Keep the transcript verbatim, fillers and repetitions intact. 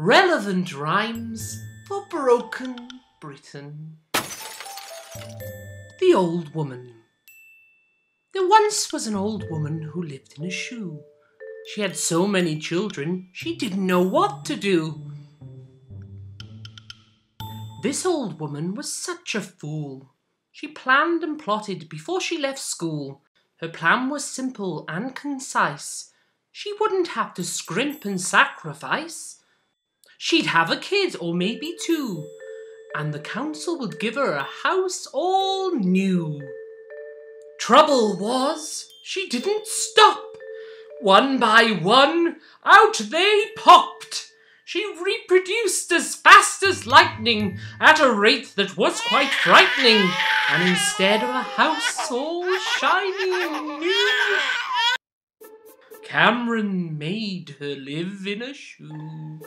Relevant Rhymes for Broken Britain. The Old Woman. There once was an old woman who lived in a shoe. She had so many children, she didn't know what to do. This old woman was such a fool. She planned and plotted before she left school. Her plan was simple and concise. She wouldn't have to scrimp and sacrifice. She'd have a kid or maybe two, and the council would give her a house all new. Trouble was, she didn't stop. One by one, out they popped. She reproduced as fast as lightning at a rate that was quite frightening. And instead of a house all shining new, Cameron made her live in a shoe.